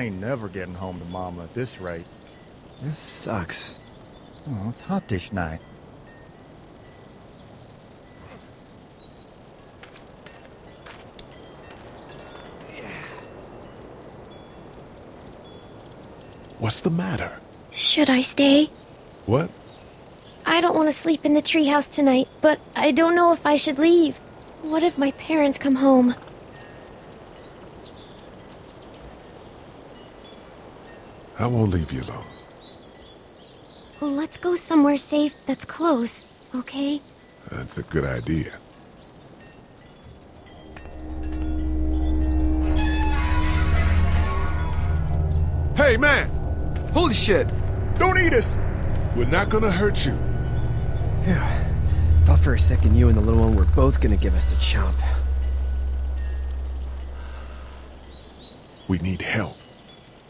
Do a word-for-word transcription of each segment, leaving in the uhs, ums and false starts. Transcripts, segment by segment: I ain't never getting home to Mama at this rate. This sucks. Oh, it's hot dish night. What's the matter? Should I stay? What? I don't want to sleep in the treehouse tonight, but I don't know if I should leave. What if my parents come home? I won't leave you alone. Well, let's go somewhere safe that's close, okay? That's a good idea. Hey, man! Holy shit! Don't eat us! We're not gonna hurt you. Yeah. Thought for a second you and the little one were both gonna give us the chomp. We need help.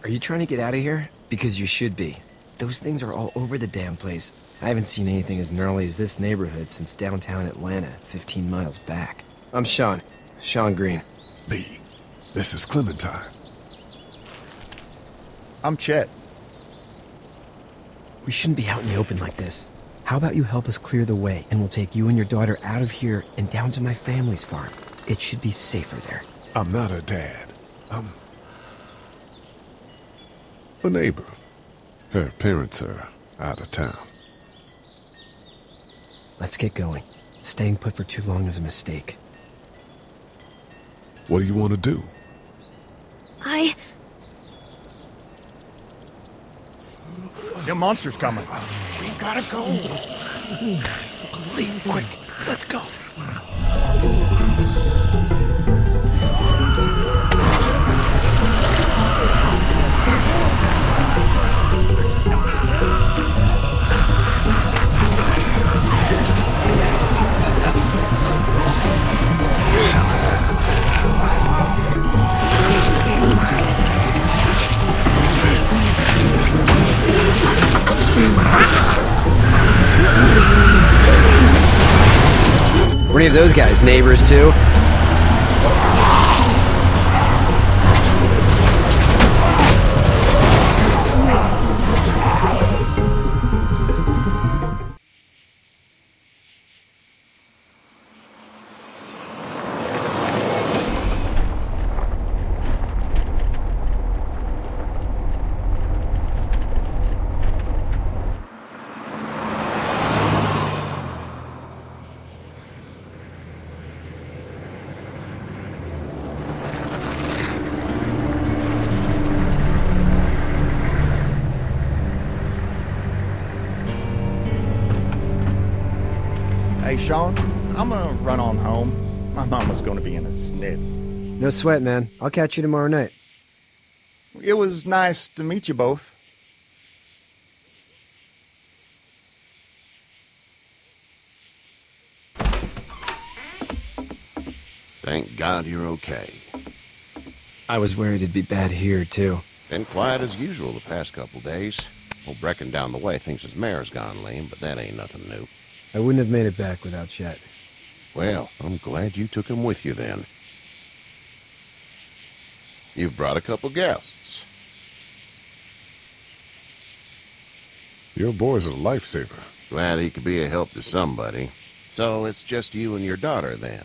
Are you trying to get out of here? Because you should be. Those things are all over the damn place. I haven't seen anything as gnarly as this neighborhood since downtown Atlanta, fifteen miles back. I'm Shawn. Shawn Greene. Lee, this is Clementine. I'm Chet. We shouldn't be out in the open like this. How about you help us clear the way, and we'll take you and your daughter out of here and down to my family's farm. It should be safer there. I'm not a dad. I'm... a neighbor. Her parents are out of town. Let's get going. Staying put for too long is a mistake. What do you want to do? I... The monster's coming. We gotta go. Leave, quick. Let's go. What do you have those guys, neighbors too? Shawn, I'm gonna run on home. My mama's gonna be in a snit. No sweat, man. I'll catch you tomorrow night. It was nice to meet you both. Thank God you're okay. I was worried it'd be bad here, too. Been quiet as usual the past couple days. Old Brecken down the way thinks his mare's gone lame, but that ain't nothing new. I wouldn't have made it back without Chet. Well, I'm glad you took him with you then. You've brought a couple guests. Your boy's a lifesaver. Glad he could be a help to somebody. So it's just you and your daughter then?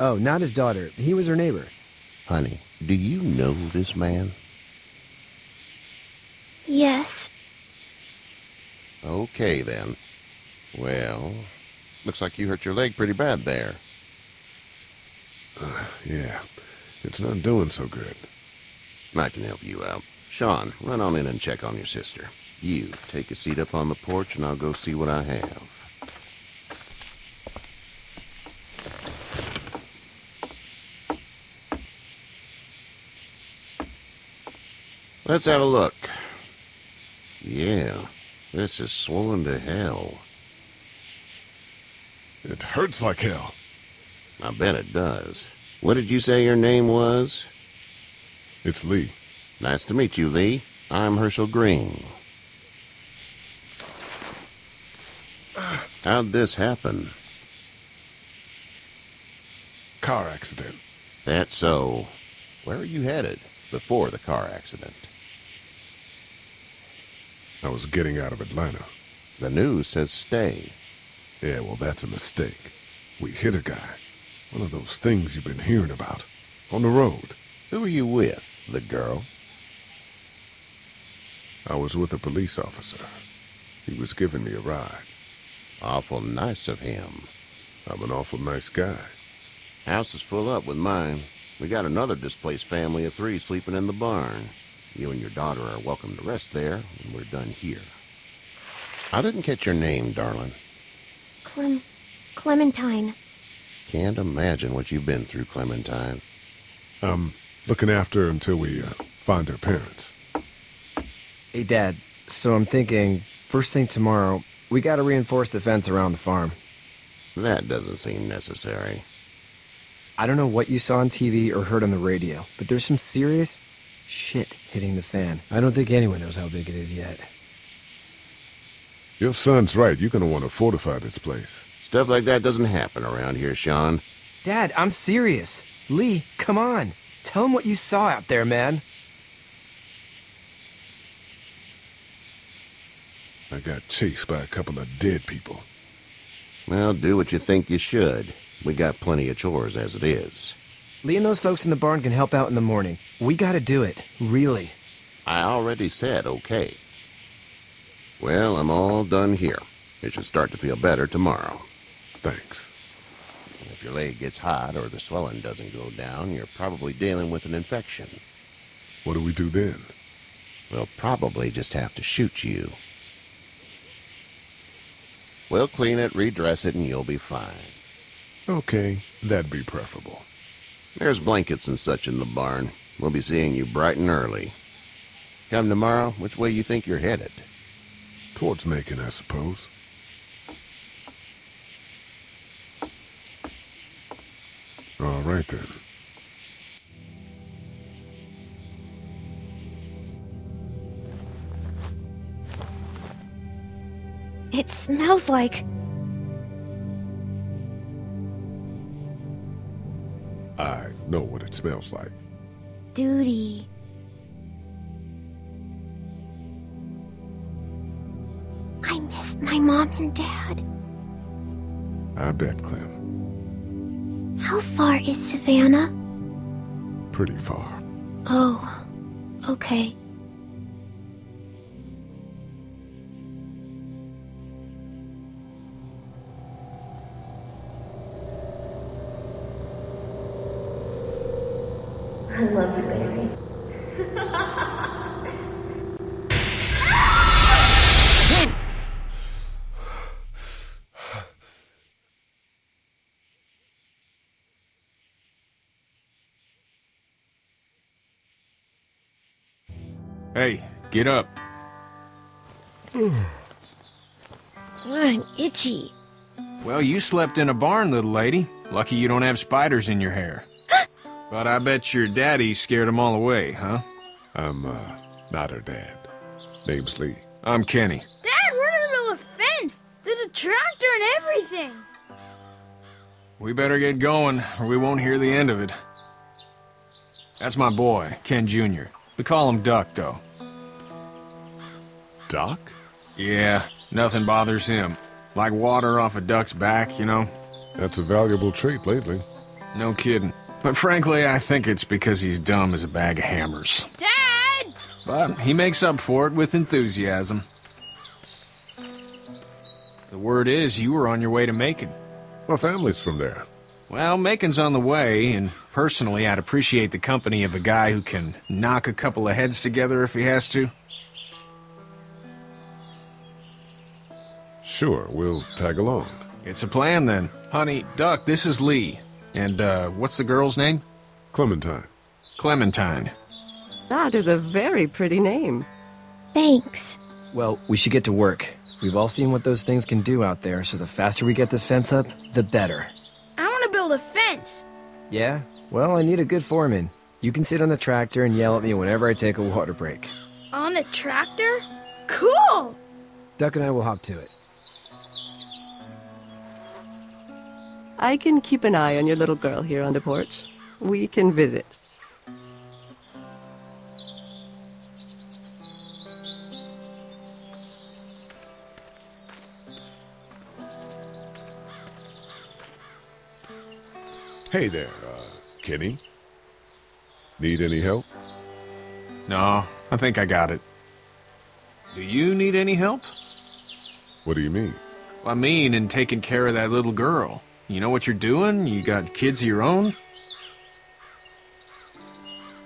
Oh, not his daughter. He was her neighbor. Honey, do you know this man? Yes. Okay then. Well, looks like you hurt your leg pretty bad there. Uh, yeah, it's not doing so good. I can help you out. Shawn, run on in and check on your sister. You, take a seat up on the porch and I'll go see what I have. Let's have a look. Yeah, this is swollen to hell. It hurts like hell. I bet it does. What did you say your name was? It's Lee. Nice to meet you, Lee. I'm Hershel Greene. How'd this happen? Car accident. That's so. Where are you headed? before the car accident. I was getting out of Atlanta. The news says stay. Yeah, well, that's a mistake. We hit a guy. One of those things you've been hearing about. On the road. Who were you with, the girl? I was with a police officer. He was giving me a ride. Awful nice of him. I'm an awful nice guy. House is full up with mine. We got another displaced family of three sleeping in the barn. You and your daughter are welcome to rest there when we're done here. I didn't catch your name, darling. Clem... Clementine. Can't imagine what you've been through, Clementine. I'm looking after her until we uh, find her parents. Hey, Dad, so I'm thinking, first thing tomorrow, we gotta reinforce the fence around the farm. That doesn't seem necessary. I don't know what you saw on T V or heard on the radio, but there's some serious shit hitting the fan. I don't think anyone knows how big it is yet. Your son's right. You're gonna want to fortify this place. Stuff like that doesn't happen around here, Shawn. Dad, I'm serious. Lee, come on. Tell him what you saw out there, man. I got chased by a couple of dead people. Well, do what you think you should. We got plenty of chores as it is. Lee and those folks in the barn can help out in the morning. We gotta do it, really. I already said okay. Well, I'm all done here. It should start to feel better tomorrow. Thanks. If your leg gets hot or the swelling doesn't go down, you're probably dealing with an infection. What do we do then? We'll probably just have to shoot you. We'll clean it, redress it, and you'll be fine. Okay, that'd be preferable. There's blankets and such in the barn. We'll be seeing you bright and early. Come tomorrow, which way you think you're headed? Towards Macon, I suppose. All right, then. It smells like... I know what it smells like. Duty. I missed my mom and dad. I bet, Clem. How far is Savannah? Pretty far. Oh, okay. I love you, baby. Hey, get up. I'm itchy. Well, you slept in a barn, little lady. Lucky you don't have spiders in your hair. But I bet your daddy scared them all away, huh? I'm, uh, not her dad. Name's Lee. I'm Kenny. Dad, we're in the middle of a fence! There's a tractor and everything! We better get going, or we won't hear the end of it. That's my boy, Ken Junior We call him Duck, though. Duck? Yeah, nothing bothers him. Like water off a duck's back, you know? That's a valuable trait lately. No kidding. But frankly, I think it's because he's dumb as a bag of hammers. Dad! But he makes up for it with enthusiasm. The word is you were on your way to Macon. My family's from there. Well, Macon's on the way, and personally, I'd appreciate the company of a guy who can knock a couple of heads together if he has to. Sure, we'll tag along. It's a plan, then. Honey, Duck, this is Lee. And, uh, what's the girl's name? Clementine. Clementine. That is a very pretty name. Thanks. Well, we should get to work. We've all seen what those things can do out there, so the faster we get this fence up, the better. I want to build a fence. Yeah? Well, I need a good foreman. You can sit on the tractor and yell at me whenever I take a water break. On the tractor? Cool! Duck and I will hop to it. I can keep an eye on your little girl here on the porch. We can visit. Hey there, uh, Kenny. Need any help? No, I think I got it. Do you need any help? What do you mean? Well, I mean in taking care of that little girl. You know what you're doing? You got kids of your own?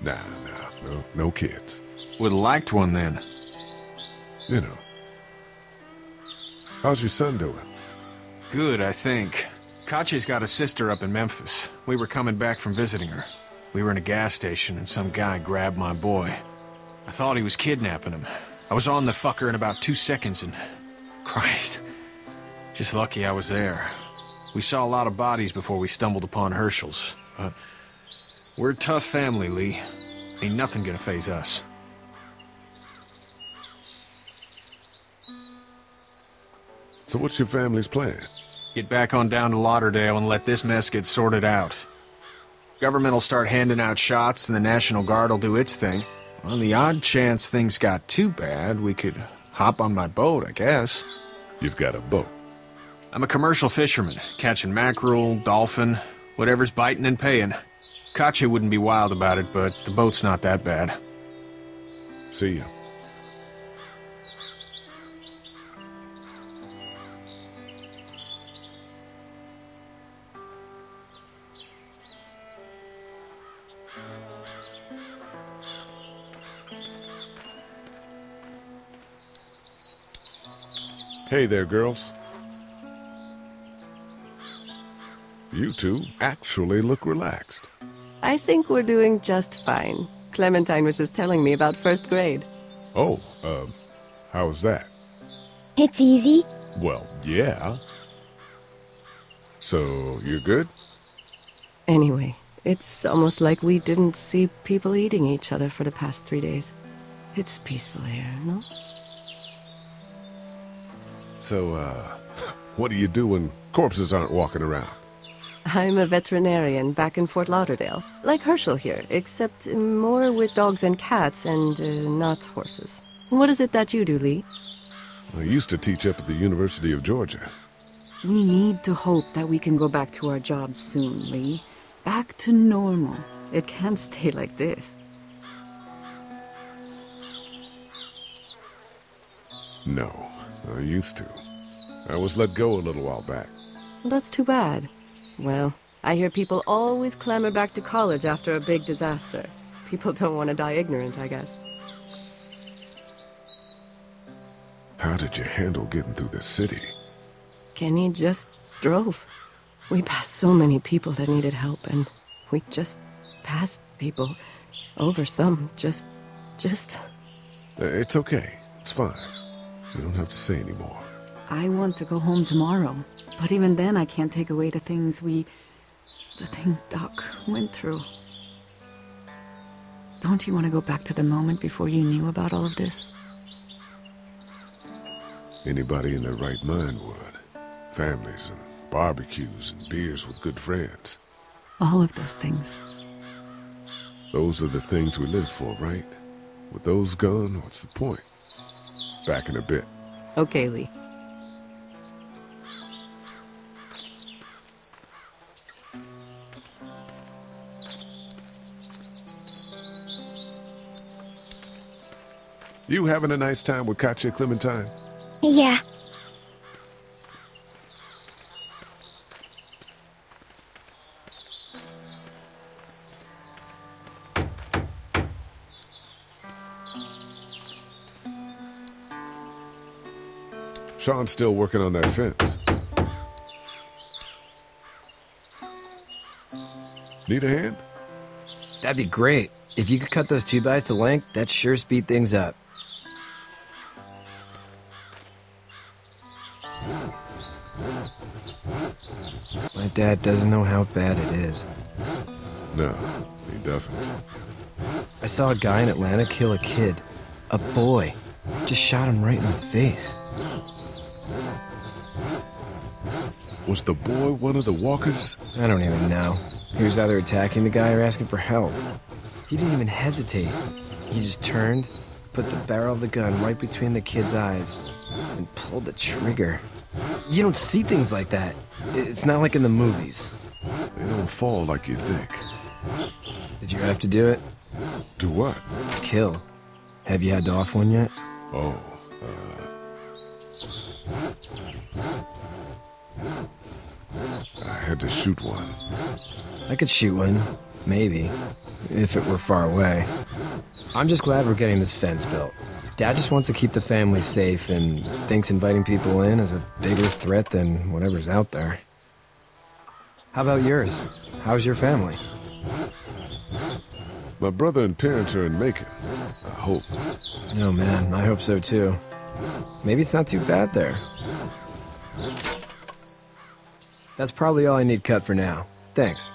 Nah, nah, no, no kids. Would've liked one then. You know. How's your son doing? Good, I think. Katjaa's got a sister up in Memphis. We were coming back from visiting her. We were in a gas station and some guy grabbed my boy. I thought he was kidnapping him. I was on the fucker in about two seconds and... Christ. Just lucky I was there. We saw a lot of bodies before we stumbled upon Hershel's. But we're a tough family, Lee. Ain't nothing gonna faze us. So what's your family's plan? Get back on down to Lauderdale and let this mess get sorted out. Government will start handing out shots and the National Guard will do its thing. On the odd chance things got too bad, we could hop on my boat, I guess. You've got a boat? I'm a commercial fisherman, catching mackerel, dolphin, whatever's biting and paying. Katjaa wouldn't be wild about it, but the boat's not that bad. See ya. Hey there, girls. You two actually look relaxed. I think we're doing just fine. Clementine was just telling me about first grade. Oh, uh, how's that? It's easy. Well, yeah. So, you're good? Anyway, it's almost like we didn't see people eating each other for the past three days. It's peaceful here, no? So, uh, what do you do when corpses aren't walking around? I'm a veterinarian back in Fort Lauderdale, like Hershel here, except more with dogs and cats and uh, not horses. What is it that you do, Lee? I used to teach up at the University of Georgia. We need to hope that we can go back to our jobs soon, Lee. Back to normal. It can't stay like this. No. I used to. I was let go a little while back. That's too bad. Well, I hear people always clamor back to college after a big disaster. People don't want to die ignorant, I guess. How did you handle getting through the city? Kenny just drove. We passed so many people that needed help, and we just passed people. Over some, just... just... Uh, it's okay. It's fine. I don't have to say anymore. I want to go home tomorrow, but even then I can't take away the things we... the things Duck went through. Don't you want to go back to the moment before you knew about all of this? Anybody in their right mind would. Families and barbecues and beers with good friends. All of those things. Those are the things we live for, right? With those gone, what's the point? Back in a bit. Okay, Lee. You having a nice time with Katjaa, Clementine? Yeah. Shawn's still working on that fence. Need a hand? That'd be great. If you could cut those two-bys to length, that'd sure speed things up. My dad doesn't know how bad it is. No, he doesn't. I saw a guy in Atlanta kill a kid. A boy. Just shot him right in the face. Was the boy one of the walkers? I don't even know. He was either attacking the guy or asking for help. He didn't even hesitate. He just turned, put the barrel of the gun right between the kid's eyes, and pulled the trigger. You don't see things like that. It's not like in the movies. They don't fall like you think. Did you have to do it? Do what? Kill. Have you had to off one yet? Oh. Uh... I had to shoot one. I could shoot one. Maybe. If it were far away. I'm just glad we're getting this fence built. Dad just wants to keep the family safe and thinks inviting people in is a bigger threat than whatever's out there. How about yours? How's your family? My brother and parents are in Macon. I hope. No, man, I hope so too. Maybe it's not too bad there. That's probably all I need cut for now. Thanks.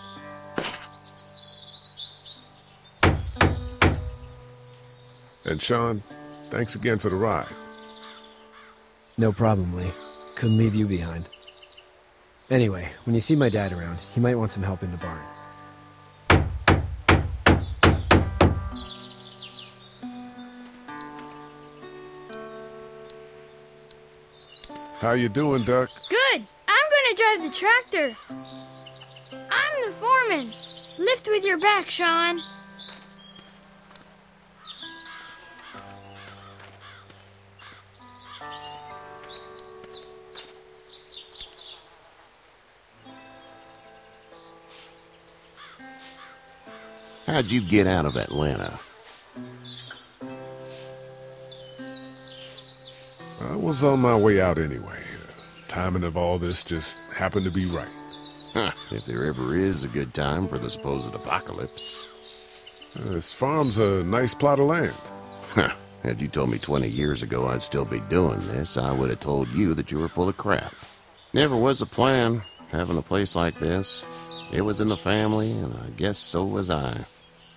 And Shawn, thanks again for the ride. No problem, Lee. Couldn't leave you behind. Anyway, when you see my dad around, he might want some help in the barn. How you doing, Duck? Good. I'm gonna drive the tractor. I'm the foreman. Lift with your back, Shawn. How'd you get out of Atlanta? I was on my way out anyway. The timing of all this just happened to be right. Huh, if there ever is a good time for the supposed apocalypse. Uh, this farm's a nice plot of land. Huh, had you told me twenty years ago I'd still be doing this, I would have told you that you were full of crap. Never was a plan, having a place like this. It was in the family, and I guess so was I.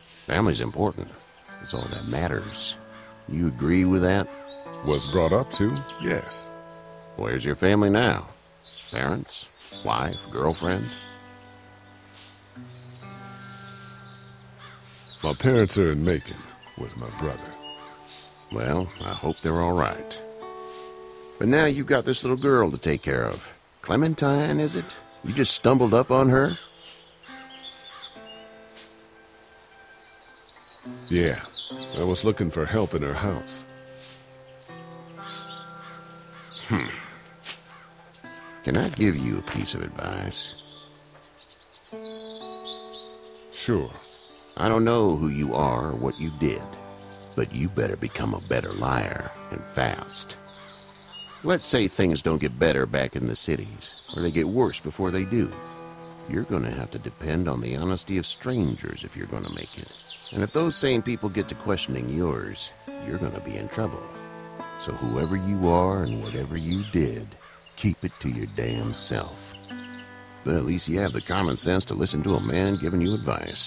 Family's important. It's all that matters. You agree with that? Was brought up to, yes. Where's your family now? Parents? Wife? Girlfriend? My parents are in Macon with my brother. Well, I hope they're all right. But now you've got this little girl to take care of. Clementine, is it? You just stumbled up on her? Yeah, I was looking for help in her house. Hmm. Can I give you a piece of advice? Sure. I don't know who you are or what you did, but you better become a better liar, and fast. Let's say things don't get better back in the cities, or they get worse before they do. You're gonna have to depend on the honesty of strangers if you're gonna make it. And if those same people get to questioning yours, you're gonna be in trouble. So whoever you are and whatever you did, keep it to your damn self. But at least you have the common sense to listen to a man giving you advice.